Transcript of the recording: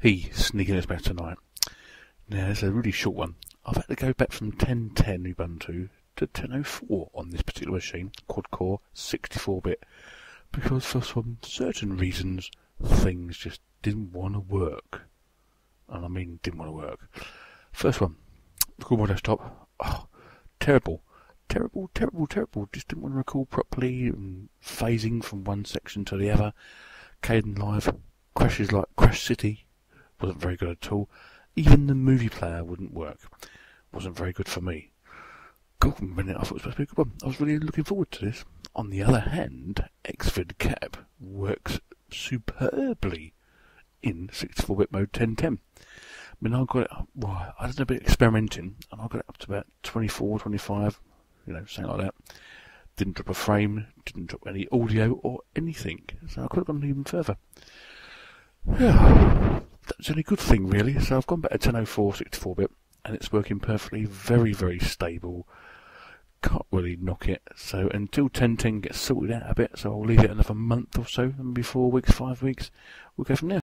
He sneaking us back tonight. Now, this is a really short one. I've had to go back from 10.10 Ubuntu to 10.04 on this particular machine, quad-core, 64-bit, because for some certain reasons, things just didn't want to work. And I mean, didn't want to work. First one, record my desktop. Oh, terrible. Terrible, terrible, terrible. Just didn't want to record properly, and phasing from one section to the other. Kdenlive crashes like Crash City. Wasn't very good at all. Even the movie player wouldn't work. Wasn't very good for me. Golden minute, I thought it was supposed to be a good one. I was really looking forward to this. On the other hand, Xvid Cap works superbly in 64-bit mode 10.10. I mean, I got it, well, I did a bit of experimenting, and I got it up to about 24, 25, you know, something like that. Didn't drop a frame, didn't drop any audio or anything, so I could have gone even further. Yeah, that's the only good thing, really. So I've gone back to 10.04 64-bit, and it's working perfectly, very, very stable. Can't really knock it. So until 10.10 gets sorted out a bit, so I'll leave it another month or so, and before 4 weeks, 5 weeks, we'll go from there.